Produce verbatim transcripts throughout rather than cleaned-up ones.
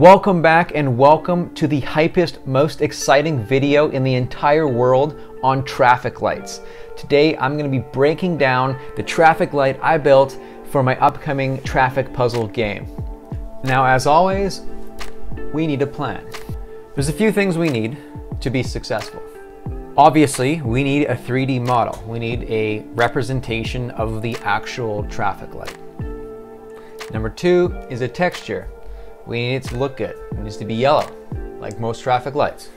Welcome back and welcome to the hypest, most exciting video in the entire world on traffic lights. Today I'm going to be breaking down the traffic light I built for my upcoming traffic puzzle game. Now, as always, we need a plan. There's a few things we need to be successful. Obviously, we need a three D model. We need a representation of the actual traffic light. Number two is a texture. We need it to look good. It needs to be yellow, like most traffic lights.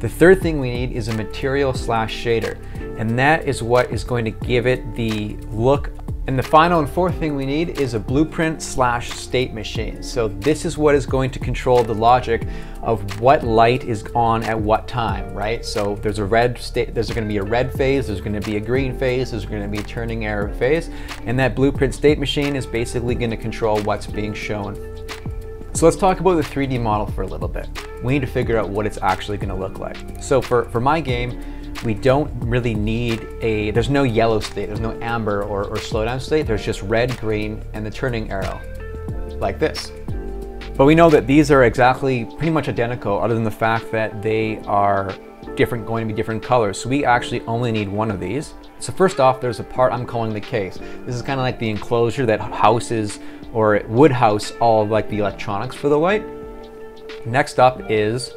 The third thing we need is a material slash shader, and that is what is going to give it the look. And the final and fourth thing we need is a blueprint slash state machine. So this is what is going to control the logic of what light is on at what time, right? So there's a red state, there's going to be a red phase, there's going to be a green phase, there's going to be a turning arrow phase, and that blueprint state machine is basically going to control what's being shown. So let's talk about the three D model for a little bit. We need to figure out what it's actually going to look like. So for, for my game, we don't really need a, there's no yellow state, there's no amber or, or slowdown state, there's just red, green, and the turning arrow, like this. But we know that these are exactly pretty much identical, other than the fact that they are different, going to be different colors. So we actually only need one of these. So first off, there's a part I'm calling the case. This is kind of like the enclosure that houses, or it would house, all of like the electronics for the light. Next up is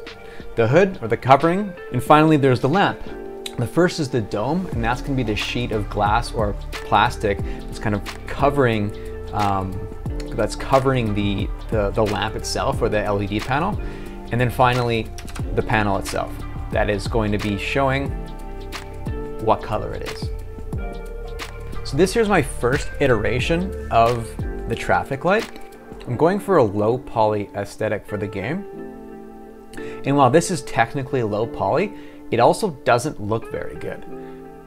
the hood or the covering. And finally, there's the lamp. The first is the dome, and that's gonna be the sheet of glass or plastic that's kind of covering, um, that's covering the, the, the lamp itself or the L E D panel. And then finally, the panel itself. That is going to be showing what color it is. So this here's my first iteration of the traffic light. I'm going for a low poly aesthetic for the game. And while this is technically low poly, it also doesn't look very good.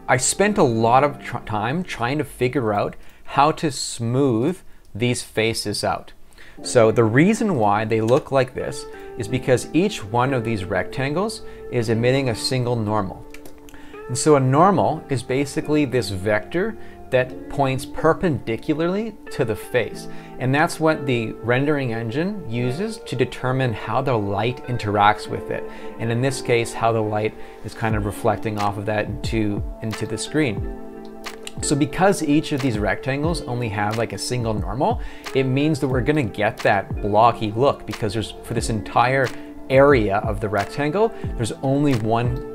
I spent a lot of tr time trying to figure out how to smooth these faces out. So the reason why they look like this is because each one of these rectangles is emitting a single normal. And so a normal is basically this vector that points perpendicularly to the face. And that's what the rendering engine uses to determine how the light interacts with it. And in this case, how the light is kind of reflecting off of that into, into the screen. So because each of these rectangles only have like a single normal, it means that we're gonna get that blocky look, because there's, for this entire area of the rectangle, there's only one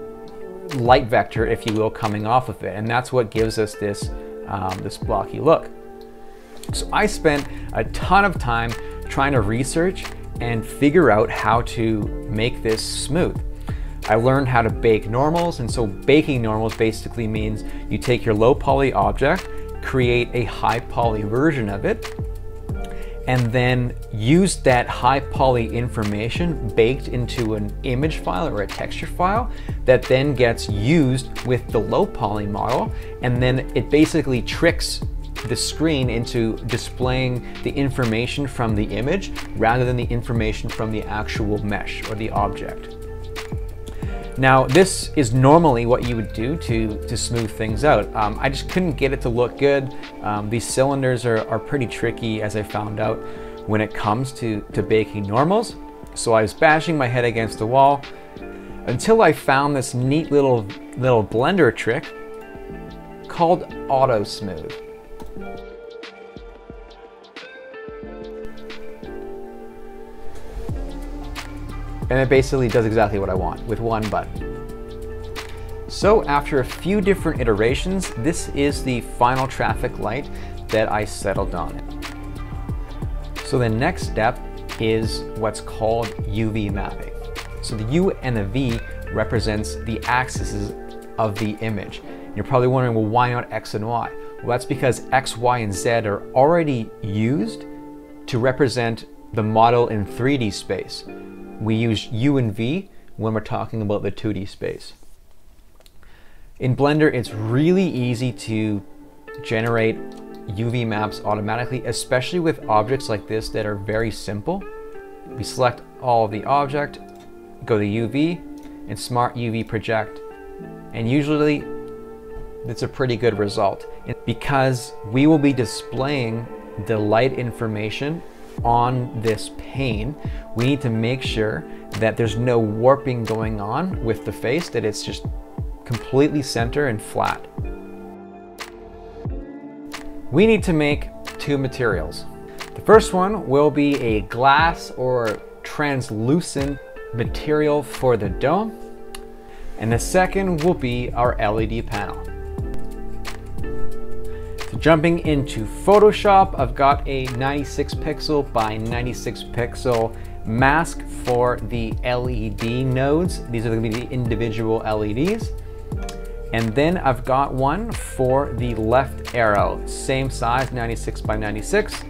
light vector, if you will, coming off of it. And that's what gives us this Um, this blocky look. So I spent a ton of time trying to research and figure out how to make this smooth. I learned how to bake normals, and so baking normals basically means you take your low poly object, create a high poly version of it, and then use that high poly information baked into an image file or a texture file that then gets used with the low poly model. And then it basically tricks the screen into displaying the information from the image rather than the information from the actual mesh or the object. Now, this is normally what you would do to, to smooth things out. Um, I just couldn't get it to look good. Um, these cylinders are, are pretty tricky, as I found out, when it comes to, to baking normals. So I was bashing my head against the wall until I found this neat little, little Blender trick called auto smooth. And it basically does exactly what I want with one button. So after a few different iterations, this is the final traffic light that I settled on. So the next step is what's called U V mapping. So the U and the V represents the axes of the image. You're probably wondering, well, why not X and Y? Well, that's because X, Y, and Z are already used to represent the model in three D space. We use U and V when we're talking about the two D space. In Blender, it's really easy to generate U V maps automatically, especially with objects like this that are very simple. We select all of the object, go to U V, and Smart U V Project. And usually, it's a pretty good result, because we will be displaying the light information on this pane, we need to make sure that there's no warping going on with the face, that it's just completely center and flat. We need to make two materials. The first one will be a glass or translucent material for the dome, and the second will be our L E D panel. So jumping into Photoshop, I've got a ninety-six pixel by ninety-six pixel mask for the L E D nodes. These are going to be the individual L E Ds. And then I've got one for the left arrow, same size, ninety-six by ninety-six.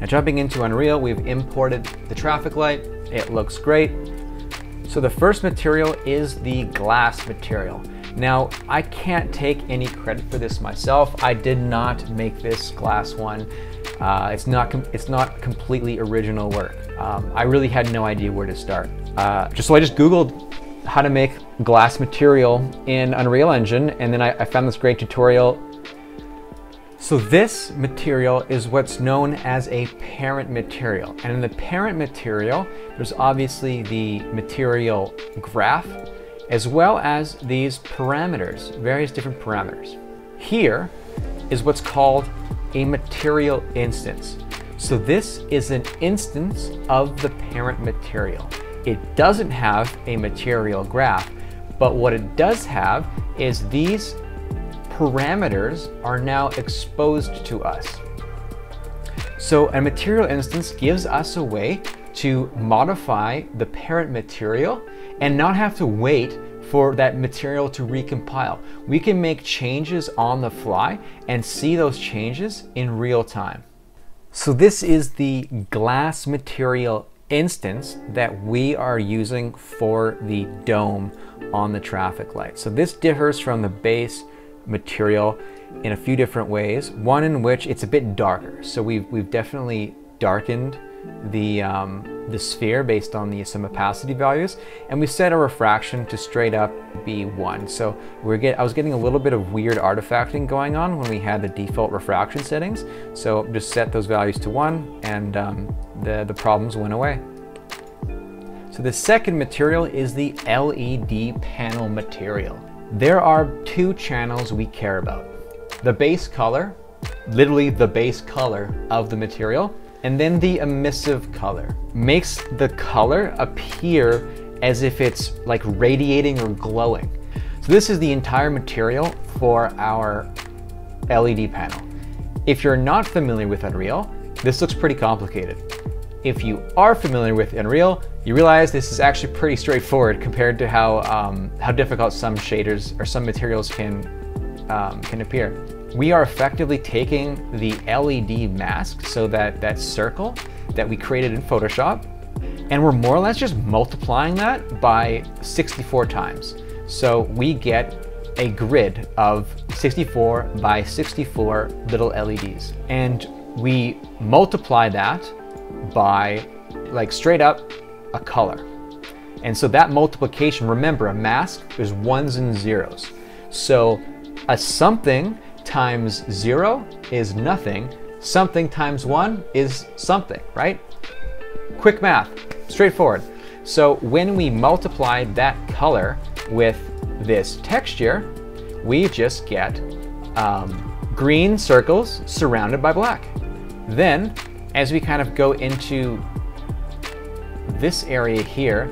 Now jumping into Unreal, we've imported the traffic light. It looks great. So the first material is the glass material. Now, I can't take any credit for this myself. I did not make this glass one. Uh, it's not it's not completely original work. Um, I really had no idea where to start. Uh, just so I just Googled how to make glass material in Unreal Engine, and then I, I found this great tutorial. So this material is what's known as a parent material. And in the parent material, there's obviously the material graph, as well as these parameters, various different parameters. Here is what's called a material instance. So this is an instance of the parent material. It doesn't have a material graph, but what it does have is these parameters are now exposed to us. So a material instance gives us a way to modify the parent material and not have to wait for that material to recompile. We can make changes on the fly and see those changes in real time. So this is the glass material instance that we are using for the dome on the traffic light. So this differs from the base material in a few different ways. One in which it's a bit darker. So we've, we've definitely darkened the, um, the sphere based on the some opacity values. And we set our refraction to straight up be one. So we're get, I was getting a little bit of weird artifacting going on when we had the default refraction settings. So just set those values to one and um, the, the problems went away. So the second material is the L E D panel material. There are two channels we care about. The base color, literally the base color of the material, and then the emissive color. Makes the color appear as if it's like radiating or glowing. So this is the entire material for our L E D panel. If you're not familiar with Unreal, this looks pretty complicated. If you are familiar with Unreal, you realize this is actually pretty straightforward compared to how um, how difficult some shaders or some materials can um, can appear. We are effectively taking the L E D mask, so that that circle that we created in Photoshop, and we're more or less just multiplying that by sixty-four times. So we get a grid of sixty-four by sixty-four little L E Ds, and we multiply that by like straight up a color. And so that multiplication, remember a mask is ones and zeros. So a something times zero is nothing. Something times one is something, right? Quick math, straightforward. So when we multiply that color with this texture, we just get um, green circles surrounded by black. Then as we kind of go into this area here,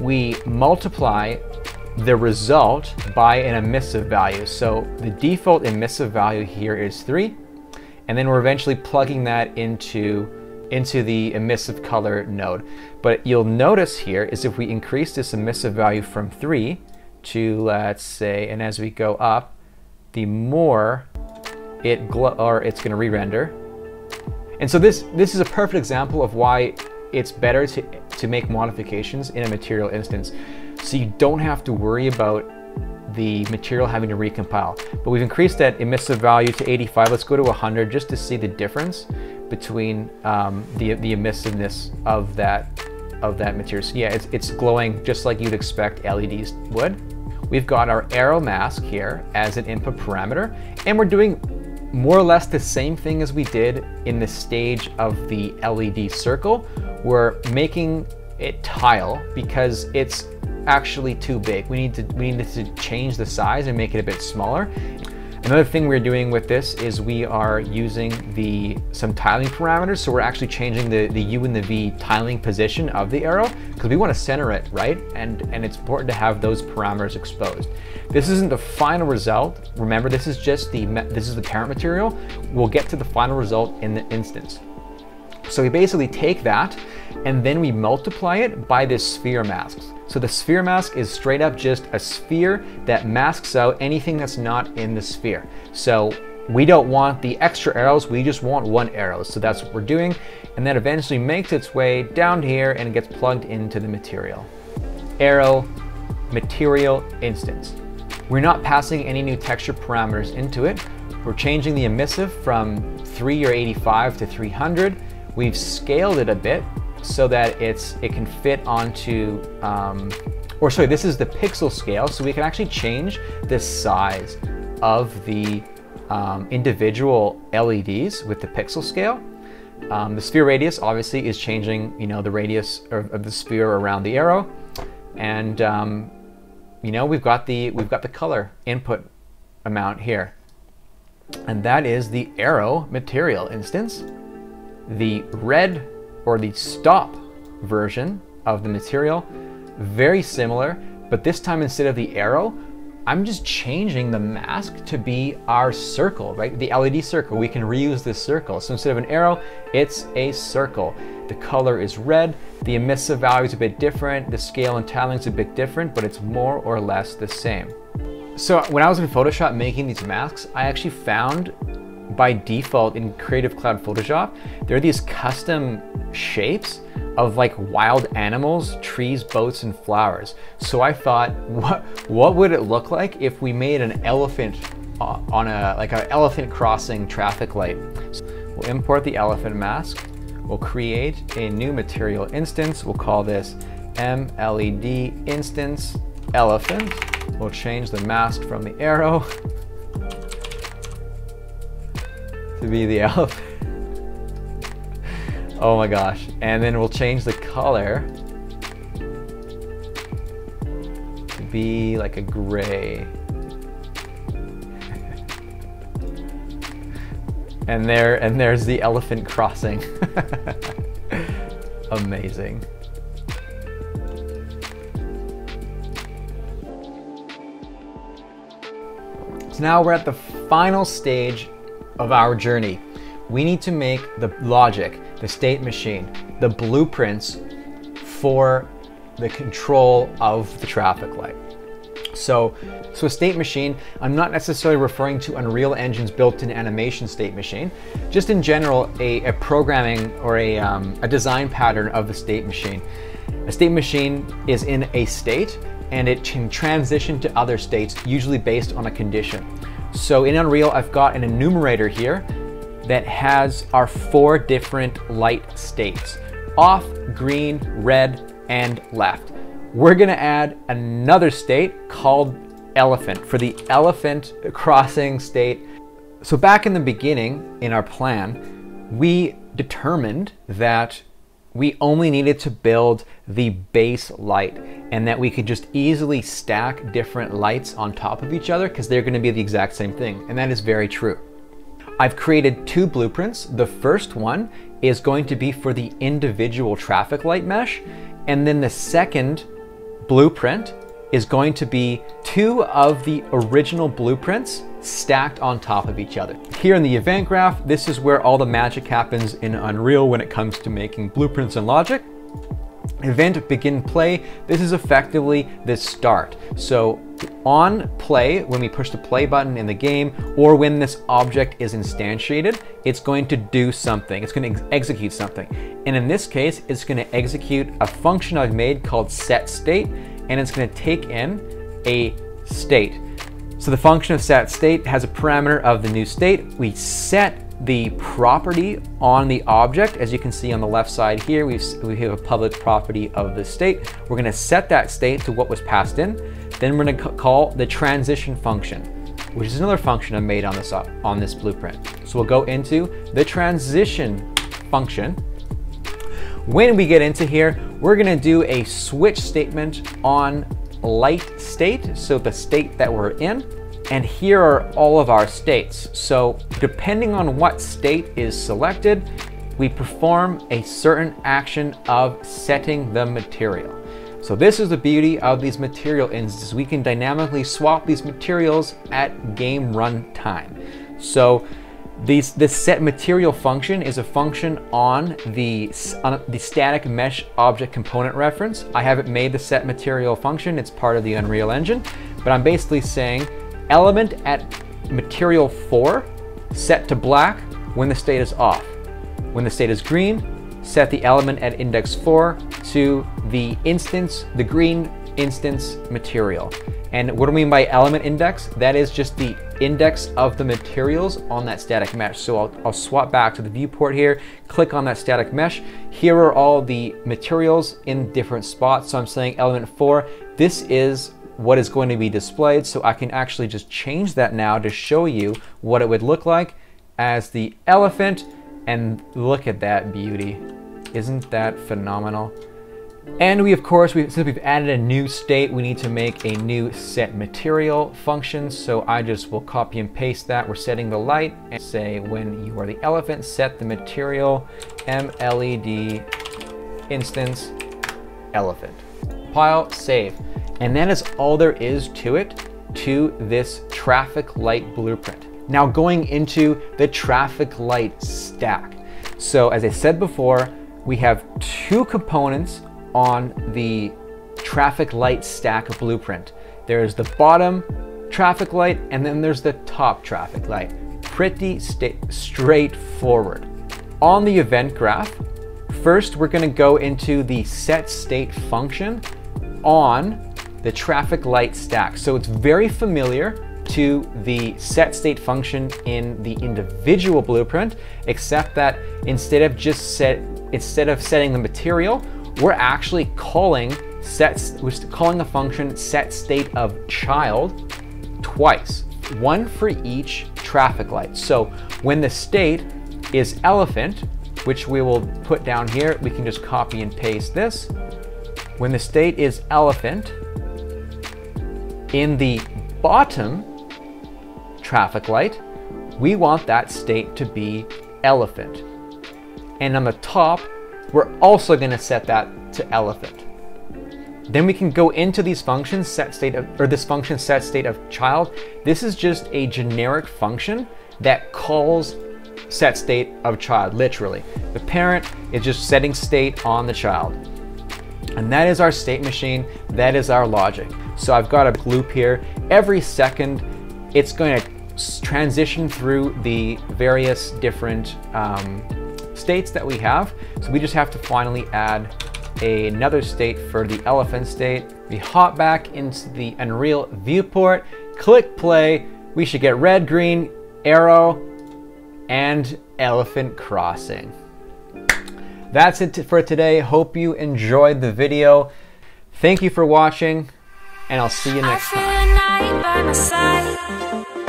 we multiply the result by an emissive value. So the default emissive value here is three, and then we're eventually plugging that into into the emissive color node. But you'll notice here is if we increase this emissive value from three to, let's say, and as we go up, the more it glow, or it's going to re-render. And so this this is a perfect example of why it's better to, to make modifications in a material instance. So you don't have to worry about the material having to recompile. But we've increased that emissive value to eighty-five. Let's go to one hundred just to see the difference between um, the, the emissiveness of that, of that material. So yeah, it's, it's glowing just like you'd expect L E Ds would. We've got our arrow mask here as an input parameter, and we're doing more or less the same thing as we did in the stage of the L E D circle. We're making it tile because it's actually too big. We need to we need to change the size and make it a bit smaller. Another thing we're doing with this is we are using the some tiling parameters. So we're actually changing the, the U and the V tiling position of the arrow because we want to center it, right? And, and it's important to have those parameters exposed. This isn't the final result. Remember, this is just the, this is the parent material. We'll get to the final result in the instance. So we basically take that and then we multiply it by this sphere mask. So the sphere mask is straight up just a sphere that masks out anything that's not in the sphere. So we don't want the extra arrows, we just want one arrow. So that's what we're doing. And that eventually makes its way down here and gets plugged into the material. Arrow, material, instance. We're not passing any new texture parameters into it. We're changing the emissive from three or eighty-five to three hundred. We've scaled it a bit so that it's it can fit onto, um, or sorry, this is the pixel scale, so we can actually change the size of the um, individual L E Ds with the pixel scale. Um, the sphere radius obviously is changing, you know, the radius of, of the sphere around the arrow, and um, you know, we've got the we've got the color input amount here, and that is the arrow material instance. The red or the stop version of the material, very similar, but this time instead of the arrow, I'm just changing the mask to be our circle, right? The L E D circle, we can reuse this circle. So instead of an arrow, it's a circle. The color is red, the emissive value is a bit different, the scale and tiling is a bit different, but it's more or less the same. So when I was in Photoshop making these masks, I actually found by default in Creative Cloud Photoshop, there are these custom shapes of like wild animals, trees, boats, and flowers. So I thought, what what would it look like if we made an elephant on a, like an elephant crossing traffic light? So we'll import the elephant mask. We'll create a new material instance. We'll call this M L E D instance elephant. We'll change the mask from the arrow to be the elephant. Oh my gosh. And then we'll change the color to be like a gray. And there, and there's the elephant crossing. Amazing. So now we're at the final stage of our journey. We need to make the logic, the state machine, the blueprints for the control of the traffic light. So, so a state machine, I'm not necessarily referring to Unreal Engine's built-in animation state machine, just in general, a, a programming or a, um, a design pattern of the state machine. A state machine is in a state and it can transition to other states, usually based on a condition. So in Unreal, I've got an enumerator here that has our four different light states: off, green, red, and left. We're gonna add another state called elephant for the elephant crossing state. So back in the beginning in our plan, we determined that we only needed to build the base light and that we could just easily stack different lights on top of each other because they're going to be the exact same thing. And that is very true. I've created two blueprints. The first one is going to be for the individual traffic light mesh. And then the second blueprint is going to be two of the original blueprints stacked on top of each other. Here in the event graph, this is where all the magic happens in Unreal when it comes to making blueprints and logic. Event begin play, this is effectively the start. So on play, when we push the play button in the game or when this object is instantiated, it's going to do something, it's going to ex execute something. And in this case, it's going to execute a function I've made called set state, and it's going to take in a state. So the function of set state has a parameter of the new state. We set the property on the object. As you can see on the left side here, we've, we have a public property of the state. We're gonna set that state to what was passed in. Then we're gonna call the transition function. which is another function I made on this, uh, on this blueprint. So we'll go into the transition function. When we get into here, we're gonna do a switch statement on light state, so the state that we're in, and here are all of our states. So depending on what state is selected, we perform a certain action of setting the material. So this is the beauty of these material instances. We can dynamically swap these materials at game run time. So these, this set material function is a function on the, on the static mesh object component reference. I haven't made the set material function. It's part of the Unreal Engine, but I'm basically saying element at material four, set to black when the state is off. When the state is green, set the element at index four to the instance, the green instance material. And what do we mean by element index? That is just the index of the materials on that static mesh. So I'll, I'll swap back to the viewport here, click on that static mesh. Here are all the materials in different spots. So I'm saying element four, this is what is going to be displayed. So I can actually just change that now to show you what it would look like as the elephant. And look at that beauty. Isn't that phenomenal? And we, of course, we, since we've added a new state, we need to make a new set material function. So I just will copy and paste that. We're setting the light and say when you are the elephant, set the material M L E D instance elephant. Compile, save. And that is all there is to it, to this traffic light blueprint. Now going into the traffic light stack. So as I said before, we have two components on the traffic light stack blueprint. There's the bottom traffic light and then there's the top traffic light. Pretty straightforward. On the event graph, first we're gonna go into the set state function on the traffic light stack. So it's very familiar to the set state function in the individual blueprint, except that instead of just set, instead of setting the material, we're actually calling sets, we're calling the function set state of child twice, one for each traffic light. So when the state is elephant, which we will put down here, we can just copy and paste this. When the state is elephant, in the bottom traffic light, we want that state to be elephant. And on the top, we're also gonna set that to elephant. Then we can go into these functions, set state of, or this function set state of child. This is just a generic function that calls set state of child, literally. The parent is just setting state on the child. And that is our state machine, that is our logic. So I've got a loop here. Every second, it's going to transition through the various different um, states that we have. So we just have to finally add a, another state for the elephant state. We hop back into the Unreal viewport, click play. We should get red, green, arrow, and elephant crossing. That's it for today. Hope you enjoyed the video. Thank you for watching, and I'll see you next time. By my side,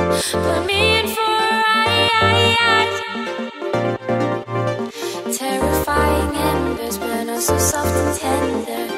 put me in for a ride. Terrifying embers burn us so soft and tender.